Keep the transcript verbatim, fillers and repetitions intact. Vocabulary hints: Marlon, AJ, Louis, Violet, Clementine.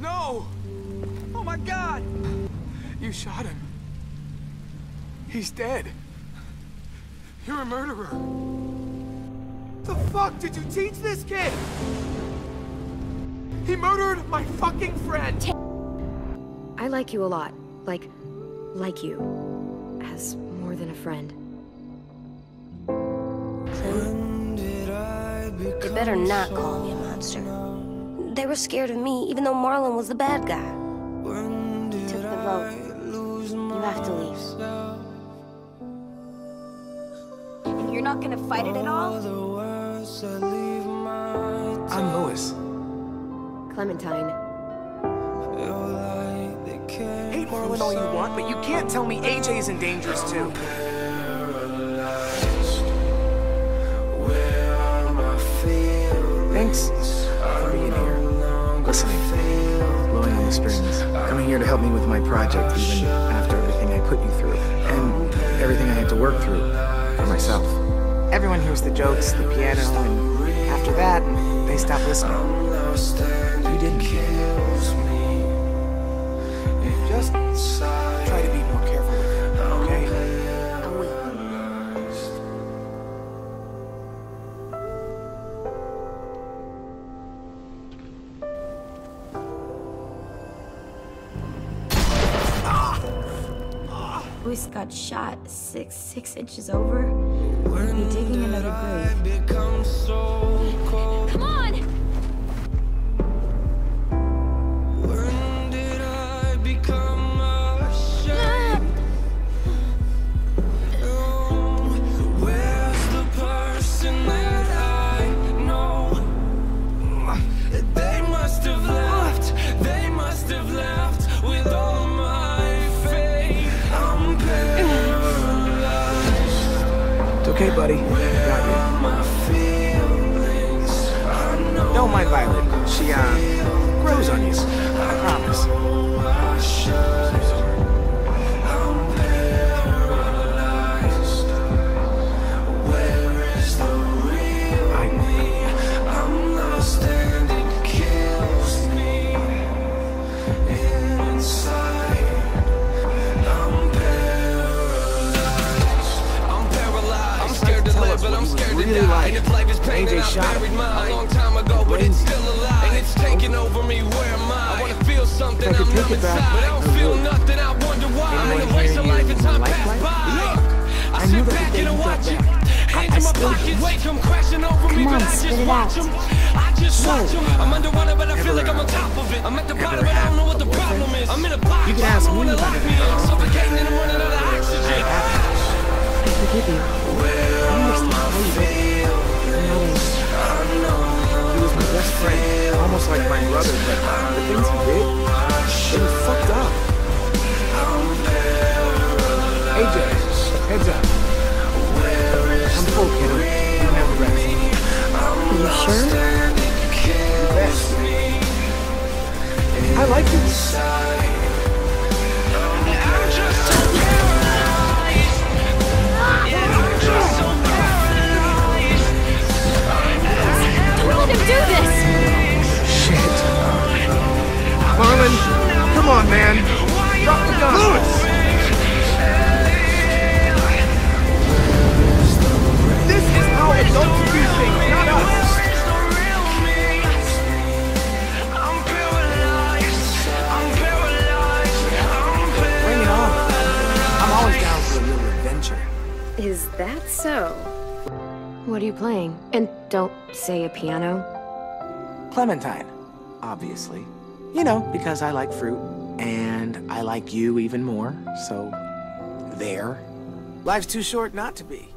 No! Oh my God! You shot him. He's dead. You're a murderer. The fuck did you teach this kid? He murdered my fucking friend! I like you a lot. Like, like you. As more than a friend. Son, you better not call me a monster. They were scared of me, even though Marlon was the bad guy. You took the vote. You have to leave. You're not gonna fight it at all? I'm Louis. Clementine. Hate Marlon all you want, but you can't tell me A J isn't dangerous too. Thanks for being here. Listening. Blowing on the strings. Coming here to help me with my project, even after everything I put you through. And everything I had to work through for myself. Everyone hears the jokes, the piano, and after that, they stop listening. You didn't. Just try to be more careful, okay? I will. Louis got shot six, six inches over. We'll be digging another grave. Come on! When did I become a shadow? Where's the person that I know? They must have left. They must have left with all my faith. I'm okay, buddy. Got you. Don't mind Violet. She, uh, grows on you. I promise. A J shot a long time ago, but it's still alive, and it's taking over me. Where am I? I want to feel something. I'm numb inside, but I don't feel nothing. I wonder why. I'm in a waste of life and time passed by. Look, I sit back and I watch it. Hands in my pockets, wait, come crashing over me, but I just watch them. I just watch them. I'm underwater, but I feel like I'm on top of it. I'm at the bottom, but I don't know what the problem is. I'm in a box. You can ask me about it. I'm suffocating and I'm running out of oxygen. I forgive you. I understand. He was my best friend, almost like my brother, but the things he did, it was fucked up. A J, heads up. I'm full, kiddo. You can have a rest. Are you sure? You bet. I like it. Do this! Shit. Marlon, come on, man. Drop the gun. Louis! This is how adults do things, not us. I'm paralyzed. I'm paralyzed. I'm paralyzed. Bring it on. I'm always down for a little adventure. Is that so? What are you playing? And don't say a piano. Clementine, obviously. You know, because I like fruit, and I like you even more, so there. Life's too short not to be.